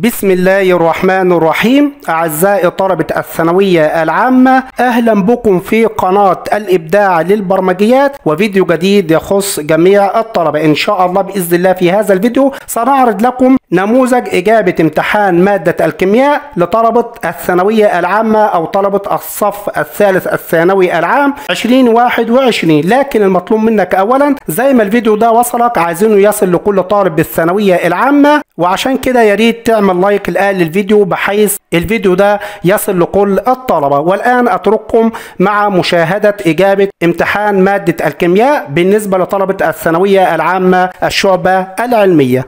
بسم الله الرحمن الرحيم. أعزائي طلبة الثانوية العامة، أهلا بكم في قناة الإبداع للبرمجيات وفيديو جديد يخص جميع الطلبة إن شاء الله. بإذن الله في هذا الفيديو سنعرض لكم نموذج إجابة امتحان مادة الكيمياء لطلبة الثانوية العامة أو طلبة الصف الثالث الثانوي العام 2021. لكن المطلوب منك أولا زي ما الفيديو ده وصلك عايزينه يصل لكل طالب بالثانوية العامة، وعشان كده يا ريت تعمل لايك الآن للفيديو بحيث الفيديو ده يصل لكل الطلبة. والآن أترككم مع مشاهدة إجابة امتحان مادة الكيمياء بالنسبة لطلبة الثانوية العامة الشعبة العلمية.